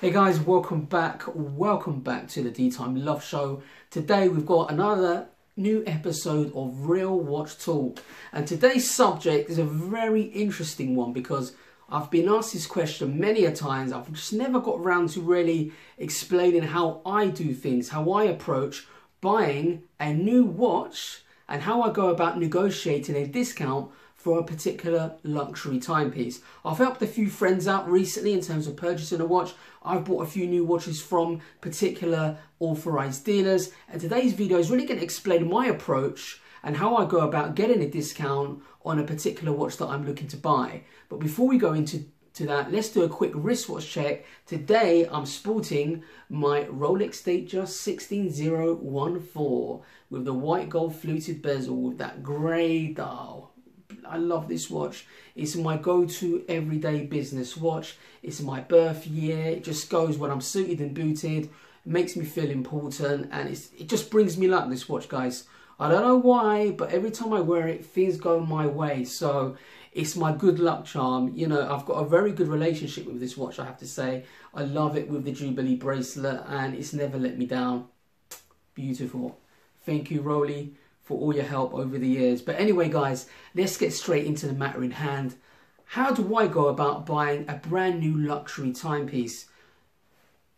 Hey guys, welcome back to the D-Time Love Show. Today we've got another new episode of Real Watch Talk, and today's subject is a very interesting one because I've been asked this question many a times. I've just never got around to really explaining how I do things, how I approach buying a new watch and how I go about negotiating a discount for a particular luxury timepiece. I've helped a few friends out recently in terms of purchasing a watch. I've bought a few new watches from particular authorized dealers, and today's video is really going to explain my approach and how I go about getting a discount on a particular watch that I'm looking to buy. But before we go into that, let's do a quick wristwatch check. Today I'm sporting my Rolex Datejust 16014 with the white gold fluted bezel with that grey dial. I love this watch. It's my go-to everyday business watch. It's my birth year. It just goes when I'm suited and booted. It makes me feel important, and it just brings me luck, this watch, guys. I don't know why, but every time I wear it, things go my way. So it's my good luck charm. You know, I've got a very good relationship with this watch, I have to say. I love it with the Jubilee bracelet, and it's never let me down. Beautiful. Thank you, Rolly, for all your help over the years. But anyway, guys, let's get straight into the matter in hand. How do I go about buying a brand new luxury timepiece?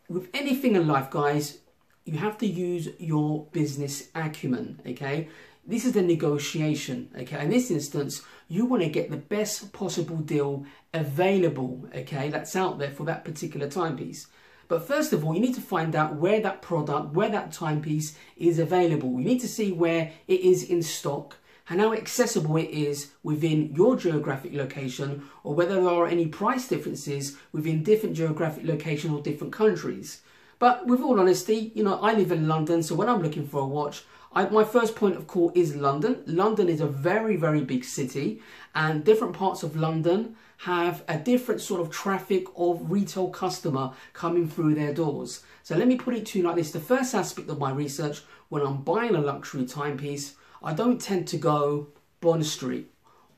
With anything in life, guys, you have to use your business acumen, okay? This is the negotiation, okay? In this instance, you want to get the best possible deal available, okay, that's out there for that particular timepiece. But first of all, you need to find out where that product, where that timepiece is available. You need to see where it is in stock and how accessible it is within your geographic location, or whether there are any price differences within different geographic locations or different countries. But with all honesty, you know, I live in London, so when I'm looking for a watch, my first point of call is London. London is a very, very big city, and different parts of London have a different sort of traffic of retail customer coming through their doors. So let me put it to you like this. The first aspect of my research when I'm buying a luxury timepiece, I don't tend to go Bond Street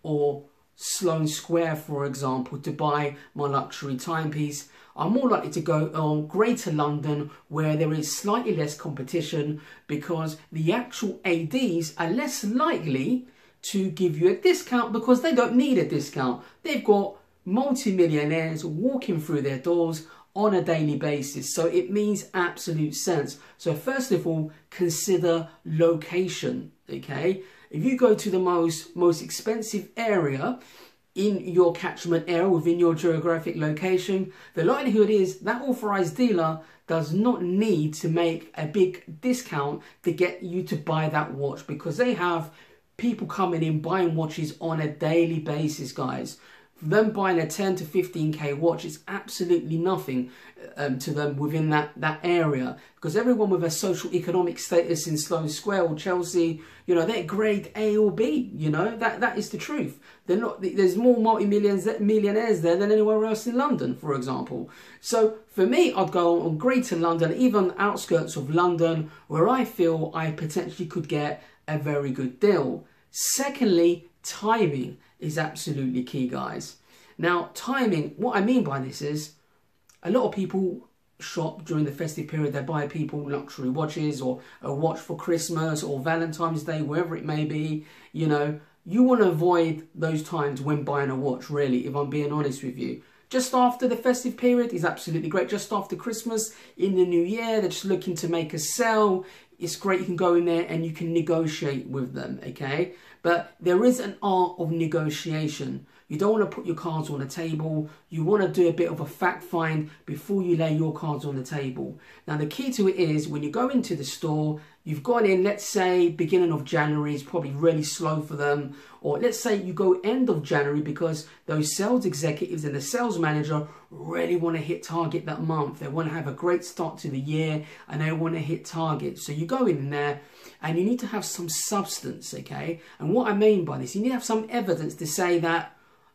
or Sloane Square, for example, to buy my luxury timepiece. I'm more likely to go on Greater London, where there is slightly less competition, because the actual ADs are less likely to give you a discount because they don't need a discount. They've got multi-millionaires walking through their doors on a daily basis, so it means absolute sense. So first of all, consider location, okay? If you go to the most expensive area in your catchment area within your geographic location, the likelihood is that authorized dealer does not need to make a big discount to get you to buy that watch, because they have people coming in buying watches on a daily basis, guys. For them buying a 10 to 15k watch, it's absolutely nothing to them within that area, because everyone with a social economic status in Sloane Square or Chelsea, you know, they're grade A or B. You know, that is the truth. They're not. There's more multi-millionaires there than anywhere else in London, for example. So for me, I'd go on Greater London, even outskirts of London, where I feel I potentially could get a very good deal. Secondly, timing is absolutely key, guys. Now, timing, what I mean by this is, a lot of people shop during the festive period. They buy people luxury watches, or a watch for Christmas or Valentine's Day, wherever it may be. You know, you want to avoid those times when buying a watch, really, if I'm being honest with you. Just after the festive period is absolutely great. Just after Christmas, in the new year, they're just looking to make a sale. It's great, you can go in there and you can negotiate with them, okay? But there is an art of negotiation. You don't want to put your cards on the table. You want to do a bit of a fact find before you lay your cards on the table. Now, the key to it is, when you go into the store, you've gone in, let's say beginning of January is probably really slow for them, or let's say you go end of January because those sales executives and the sales manager really want to hit target that month. They want to have a great start to the year and they want to hit target. So you go in there and you need to have some substance, okay? And what I mean by this, you need to have some evidence to say that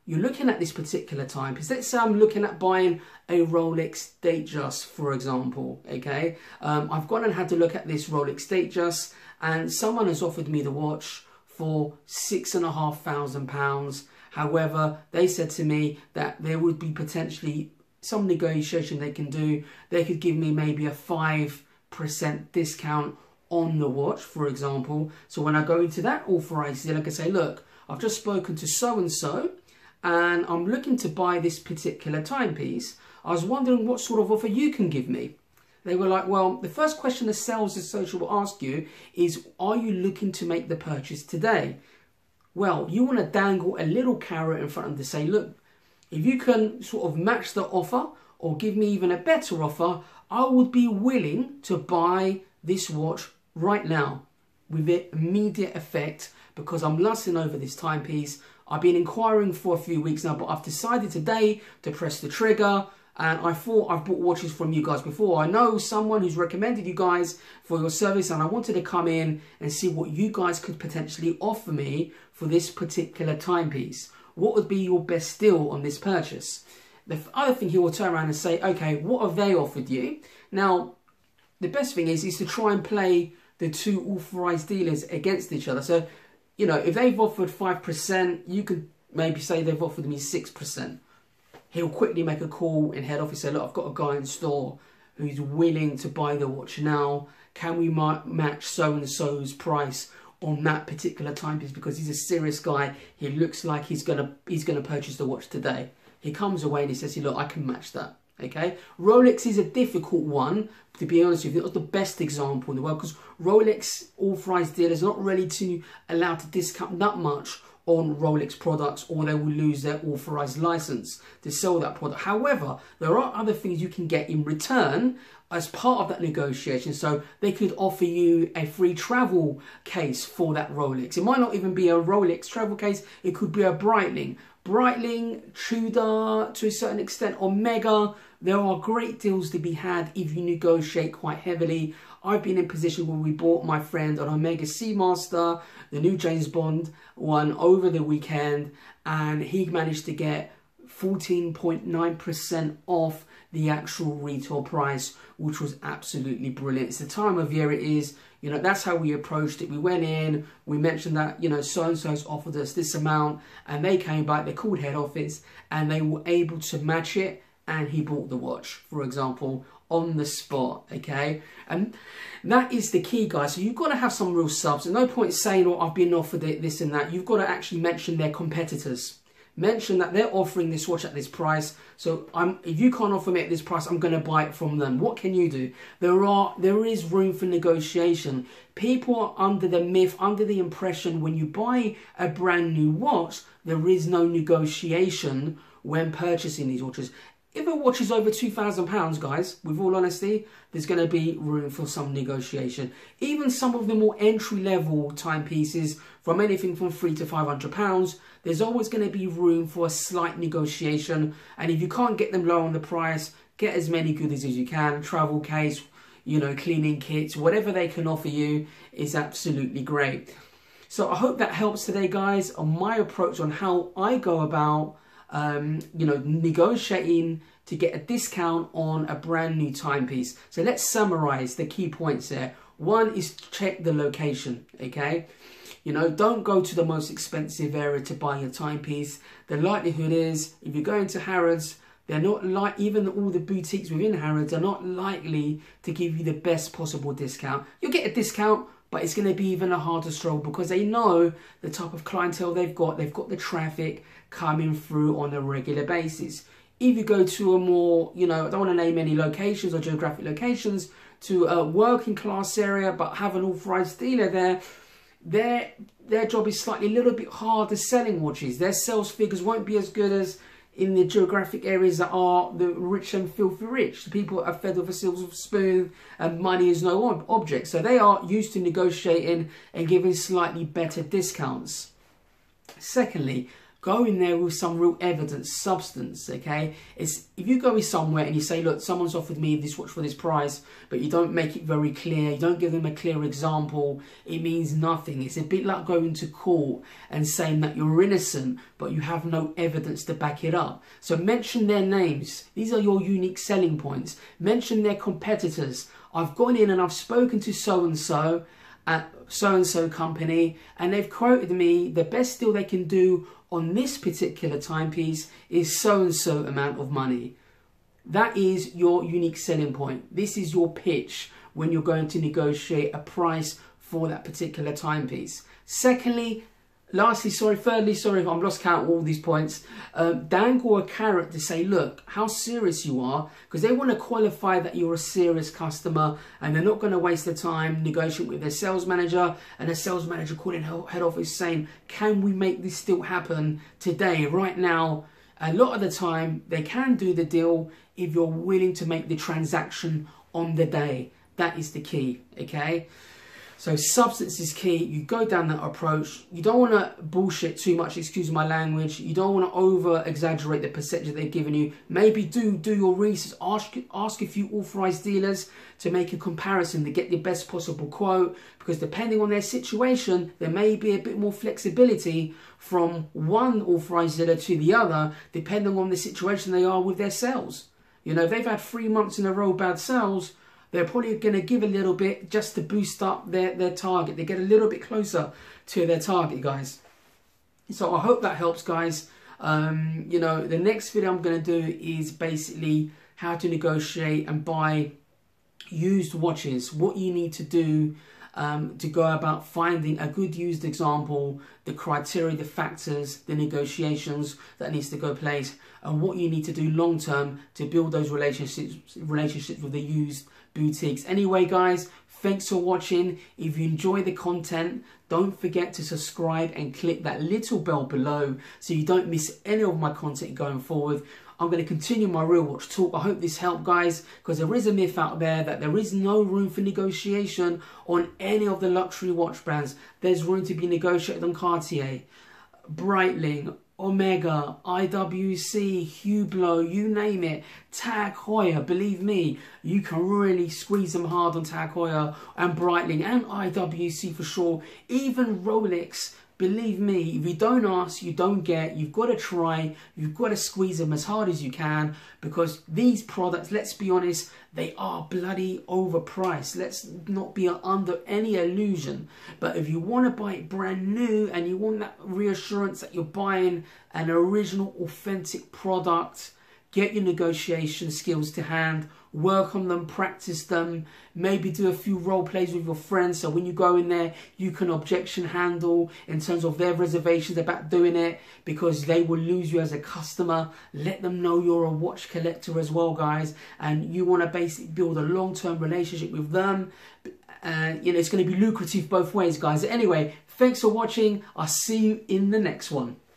you're looking at this particular time, because let's say I'm looking at buying a Rolex Datejust, for example, okay? I've gone and had to look at this Rolex Datejust, and someone has offered me the watch for £6,500. However, they said to me that there would be potentially some negotiation they can do. They could give me maybe a 5% discount on the watch, for example. So when I go into that authorization, I can say, look, I've just spoken to so-and-so and I'm looking to buy this particular timepiece. I was wondering what sort of offer you can give me. They were like, well, the first question the sales associate will ask you is, are you looking to make the purchase today? Well, you want to dangle a little carrot in front of them to say, look, if you can sort of match the offer or give me even a better offer, I would be willing to buy this watch right now with immediate effect because I'm lusting over this timepiece. I've been inquiring for a few weeks now, but I've decided today to press the trigger. And I thought I've bought watches from you guys before. I know someone who's recommended you guys for your service and I wanted to come in and see what you guys could potentially offer me for this particular timepiece. What would be your best deal on this purchase? The other thing, he will turn around and say, okay, what have they offered you? Now, the best thing is to try and play the two authorized dealers against each other. So, you know, if they've offered 5%, you could maybe say they've offered me 6%. He'll quickly make a call in head office, say, look, I've got a guy in store who's willing to buy the watch now. Can we match so-and-so's price on that particular timepiece? Because he's a serious guy. He looks like he's gonna purchase the watch today. He comes away and he says, look, I can match that, okay? Rolex is a difficult one, to be honest with you. It was the best example in the world because Rolex authorized dealers are not really too allowed to discount that much on Rolex products, or they will lose their authorized license to sell that product. However, there are other things you can get in return as part of that negotiation. So they could offer you a free travel case for that Rolex. It might not even be a Rolex travel case. It could be a Breitling. Breitling, Tudor, to a certain extent, Omega. There are great deals to be had if you negotiate quite heavily. I've been in a position where we bought my friend an Omega Seamaster, the new James Bond one, over the weekend, and he managed to get 14.9% off the actual retail price, which was absolutely brilliant. It's the time of year it is, you know, that's how we approached it. We went in, we mentioned that, you know, so-and-so's offered us this amount, and they came back, they called head office, and they were able to match it, and he bought the watch, for example, on the spot, okay? And that is the key, guys. So you've got to have some real substance. No point saying, oh, I've been offered it, this and that. You've got to actually mention their competitors. Mention that they're offering this watch at this price. So if you can't offer me at this price, I'm going to buy it from them. What can you do? There is room for negotiation. People are under the myth, under the impression when you buy a brand new watch, there is no negotiation when purchasing these watches. If a watch is over £2,000, guys, with all honesty, there's going to be room for some negotiation. Even some of the more entry-level timepieces, from anything from £300 to £500, there's always going to be room for a slight negotiation. And if you can't get them low on the price, get as many goodies as you can. Travel case, you know, cleaning kits, whatever they can offer you is absolutely great. So I hope that helps today, guys, on my approach on how I go about you know, negotiating to get a discount on a brand new timepiece. So let's summarize the key points there. One is check the location, okay? You know, don't go to the most expensive area to buy your timepiece. The likelihood is, if you're going to Harrods, they're not like, even all the boutiques within Harrods are not likely to give you the best possible discount. You'll get a discount, but it's going to be even a harder struggle because they know the type of clientele they've got. They've got the traffic coming through on a regular basis. If you go to a more, you know, I don't want to name any locations or geographic locations, to a working class area but have an authorized dealer there, their job is slightly a little bit harder selling watches. Their sales figures won't be as good as in the geographic areas that are the rich and filthy rich. The people are fed with a silver spoon and money is no object. So they are used to negotiating and giving slightly better discounts. Secondly, go in there with some real evidence, substance, okay? If you go in somewhere and you say, look, someone's offered me this watch for this price, but you don't make it very clear, you don't give them a clear example, it means nothing. It's a bit like going to court and saying that you're innocent, but you have no evidence to back it up. So mention their names. These are your unique selling points. Mention their competitors. I've gone in and I've spoken to so-and-so at so-and-so company, and they've quoted me the best deal they can do on this particular timepiece is so-and-so amount of money. That is your unique selling point. This is your pitch when you're going to negotiate a price for that particular timepiece. Thirdly, I've lost count of all these points. Dangle a carrot to say, look, how serious you are, because they want to qualify that you're a serious customer and they're not going to waste their time negotiating with their sales manager and their sales manager calling head office saying, can we make this still happen today, right now? A lot of the time, they can do the deal if you're willing to make the transaction on the day. That is the key, okay? So substance is key. You go down that approach. You don't want to bullshit too much, excuse my language. You don't want to over-exaggerate the percentage they've given you. Maybe do your research. Ask a few authorised dealers to make a comparison to get the best possible quote, because depending on their situation, there may be a bit more flexibility from one authorised dealer to the other, depending on the situation they are with their sales. You know, if they've had 3 months in a row bad sales, they're probably going to give a little bit just to boost up their target. They get a little bit closer to their target, guys. So I hope that helps, guys. You know, the next video I'm going to do is basically how to negotiate and buy used watches. What you need to do to go about finding a good used example, the criteria, the factors, the negotiations that needs to go place, and what you need to do long term to build those relationships with the used boutiques. Anyway, guys, thanks for watching. If you enjoy the content, don't forget to subscribe and click that little bell below so you don't miss any of my content going forward. I'm going to continue my Real Watch Talk. I hope this helped, guys, because there is a myth out there that there is no room for negotiation on any of the luxury watch brands. There's room to be negotiated on Cartier, Breitling, Omega, IWC, Hublot, you name it, Tag Heuer. Believe me, you can really squeeze them hard on Tag Heuer and Breitling and IWC for sure. Even Rolex, believe me, if you don't ask, you don't get. You've got to try, you've got to squeeze them as hard as you can, because these products, let's be honest, they are bloody overpriced. Let's not be under any illusion. But if you want to buy it brand new and you want that reassurance that you're buying an original, authentic product, get your negotiation skills to hand, work on them, practice them, maybe do a few role plays with your friends so when you go in there, you can objection handle in terms of their reservations about doing it, because they will lose you as a customer. Let them know you're a watch collector as well, guys, and you want to basically build a long-term relationship with them. And you know, it's going to be lucrative both ways, guys. Anyway, thanks for watching. I'll see you in the next one.